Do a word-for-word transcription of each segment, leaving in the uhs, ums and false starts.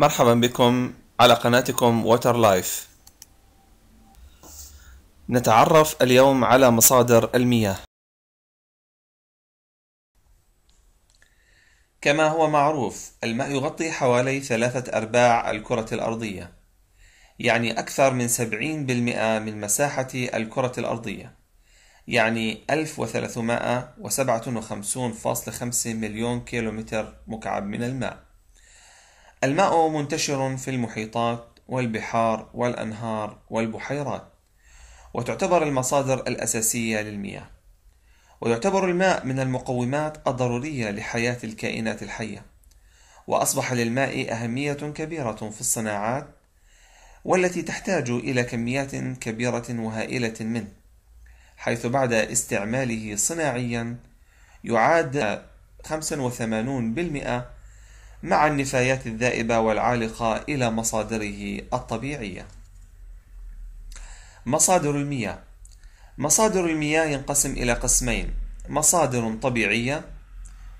مرحبا بكم على قناتكم ووتر لايف. نتعرف اليوم على مصادر المياه. كما هو معروف، الماء يغطي حوالي ثلاثة أرباع الكرة الأرضية، يعني أكثر من سبعين بالمئة من مساحة الكرة الأرضية، يعني ألف وثلاثمائة وسبعة وخمسين فاصلة خمسة مليون كيلومتر مكعب من الماء. الماء منتشر في المحيطات والبحار والأنهار والبحيرات، وتعتبر المصادر الأساسية للمياه. ويعتبر الماء من المقومات الضرورية لحياة الكائنات الحية، وأصبح للماء أهمية كبيرة في الصناعات، والتي تحتاج إلى كميات كبيرة وهائلة منه، حيث بعد استعماله صناعيا يعاد خمسة وثمانين بالمئة مع النفايات الذائبة والعالقة إلى مصادره الطبيعية. مصادر المياه. مصادر المياه ينقسم إلى قسمين: مصادر طبيعية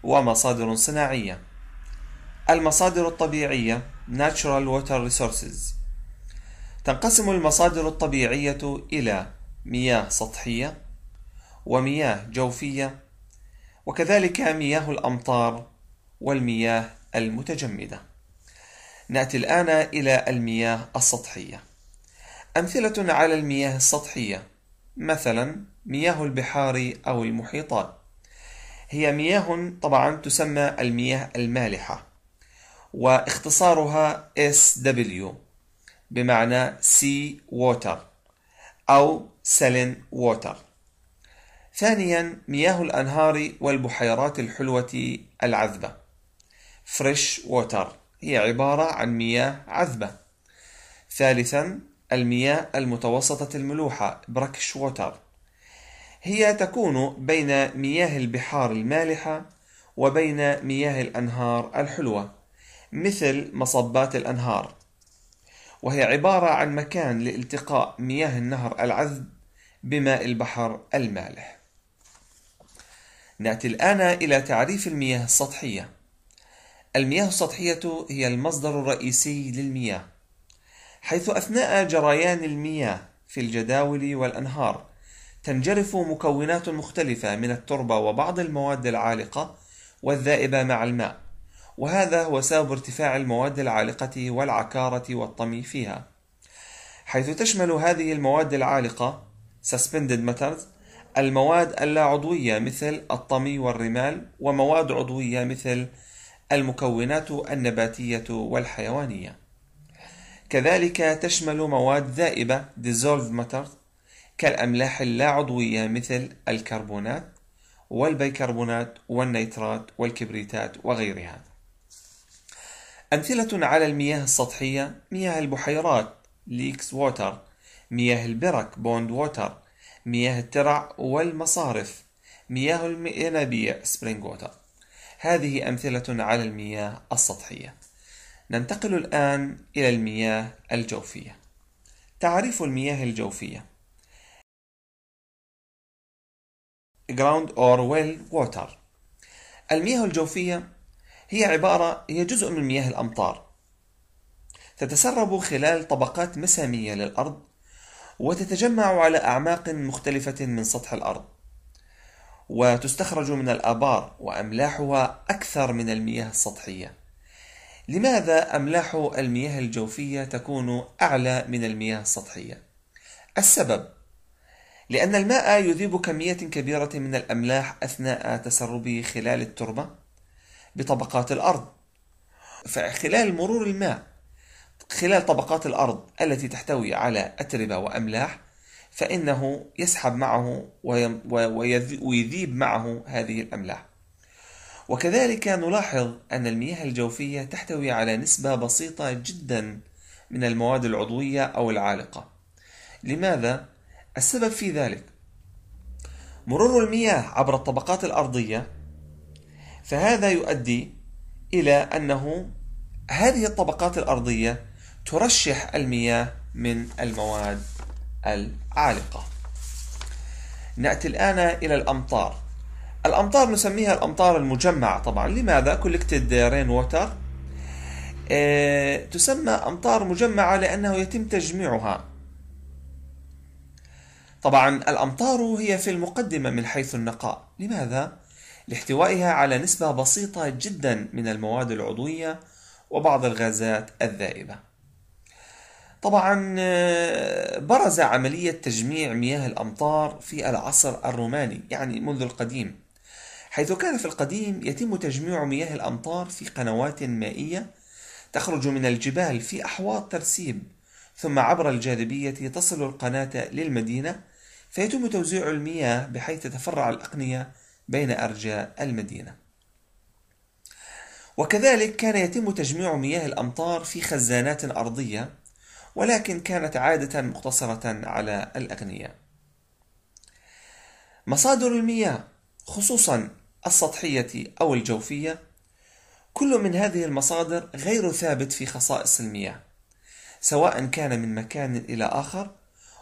ومصادر صناعية. المصادر الطبيعية Natural Water Resources. تنقسم المصادر الطبيعية إلى مياه سطحية ومياه جوفية، وكذلك مياه الأمطار والمياه المتجمدة. نأتي الآن إلى المياه السطحية. أمثلة على المياه السطحية مثلا مياه البحار أو المحيطات، هي مياه طبعا تسمى المياه المالحة، واختصارها إس دبليو بمعنى Sea Water أو Saline Water. ثانيا مياه الأنهار والبحيرات الحلوة العذبة Fresh Water، هي عبارة عن مياه عذبة. ثالثا المياه المتوسطة الملوحة Brackish Water، هي تكون بين مياه البحار المالحة وبين مياه الأنهار الحلوة مثل مصبات الأنهار، وهي عبارة عن مكان لالتقاء مياه النهر العذب بماء البحر المالح. نأتي الآن إلى تعريف المياه السطحية. المياه السطحية هي المصدر الرئيسي للمياه، حيث أثناء جريان المياه في الجداول والأنهار تنجرف مكونات مختلفة من التربة وبعض المواد العالقة والذائبة مع الماء، وهذا هو سبب ارتفاع المواد العالقة والعكارة والطمي فيها، حيث تشمل هذه المواد العالقة Suspended Matters المواد اللا عضوية مثل الطمي والرمال، ومواد عضوية مثل المكونات النباتية والحيوانية. كذلك تشمل مواد ذائبة Dissolved Matters كالأملاح اللا عضوية مثل الكربونات والبيكربونات والنيترات والكبريتات وغيرها. أمثلة على المياه السطحية مياه البحيرات Leeks Water، مياه البرك Pond Water، مياه الترع والمصارف مياه الينابيع Spring Water. هذه أمثلة على المياه السطحية. ننتقل الآن إلى المياه الجوفية. تعريف المياه الجوفية Ground or Well Water. المياه الجوفية هي عبارة هي جزء من مياه الأمطار، تتسرب خلال طبقات مسامية للأرض، وتتجمع على أعماق مختلفة من سطح الأرض، وتستخرج من الآبار، وأملاحها أكثر من المياه السطحية. لماذا أملاح المياه الجوفية تكون أعلى من المياه السطحية؟ السبب لأن الماء يذيب كمية كبيرة من الأملاح أثناء تسربه خلال التربة بطبقات الأرض، فخلال مرور الماء خلال طبقات الأرض التي تحتوي على أتربة وأملاح، فإنه يسحب معه ويذيب معه هذه الأملاح. وكذلك نلاحظ أن المياه الجوفية تحتوي على نسبة بسيطة جدا من المواد العضوية أو العالقة. لماذا؟ السبب في ذلك مرور المياه عبر الطبقات الأرضية، فهذا يؤدي إلى أنه هذه الطبقات الأرضية ترشح المياه من المواد العالقة. نأتي الآن إلى الأمطار. الأمطار نسميها الأمطار المجمعة طبعا. لماذا؟ Collected Rainwater تسمى أمطار مجمعة لأنه يتم تجميعها. طبعا الأمطار هي في المقدمة من حيث النقاء. لماذا؟ لاحتوائها على نسبة بسيطة جدا من المواد العضوية وبعض الغازات الذائبة. طبعا برز عملية تجميع مياه الأمطار في العصر الروماني، يعني منذ القديم، حيث كان في القديم يتم تجميع مياه الأمطار في قنوات مائية تخرج من الجبال في أحواض ترسيب، ثم عبر الجاذبية تصل القناة للمدينة، فيتم توزيع المياه بحيث تتفرع الأقنية بين أرجاء المدينة. وكذلك كان يتم تجميع مياه الأمطار في خزانات أرضية، ولكن كانت عادة مقتصرة على الأغنياء. مصادر المياه خصوصا السطحية أو الجوفية، كل من هذه المصادر غير ثابت في خصائص المياه، سواء كان من مكان إلى آخر،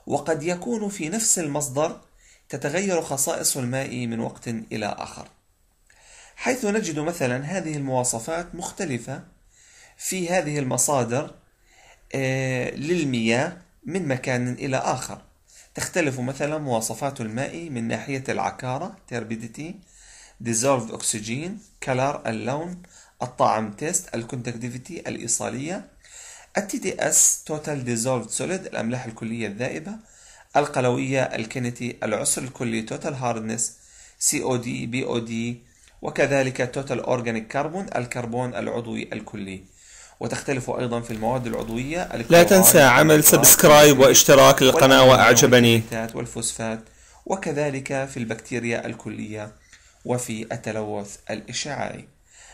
وقد يكون في نفس المصدر تتغير خصائص الماء من وقت إلى آخر، حيث نجد مثلا هذه المواصفات مختلفة في هذه المصادر للمياه من مكان إلى آخر. تختلف مثلا مواصفات الماء من ناحية العكارة turbidity، dissolved oxygen، color اللون، الطعم تيست، الكونتاكتيفيتي الإيصالية، التي تي اس total dissolved solid الأملاح الكلية الذائبة، القلوية الكينيتي، العسر الكلي total hardness، سي أو دي بي أو دي، وكذلك total organic carbon الكربون العضوي الكلي. وتختلف أيضا في المواد العضوية. لا تنسى عمل سبسكرايب واشتراك للقناة وأعجبني. والفوسفات، وكذلك في البكتيريا الكلية وفي التلوث الإشعاعي.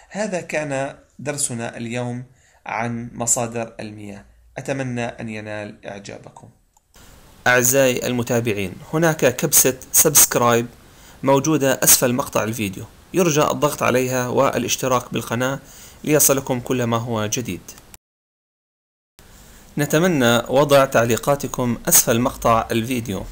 هذا كان درسنا اليوم عن مصادر المياه، أتمنى أن ينال إعجابكم. أعزائي المتابعين، هناك كبسة سبسكرايب موجودة أسفل مقطع الفيديو، يرجى الضغط عليها والاشتراك بالقناة ليصلكم كل ما هو جديد. نتمنى وضع تعليقاتكم أسفل مقطع الفيديو.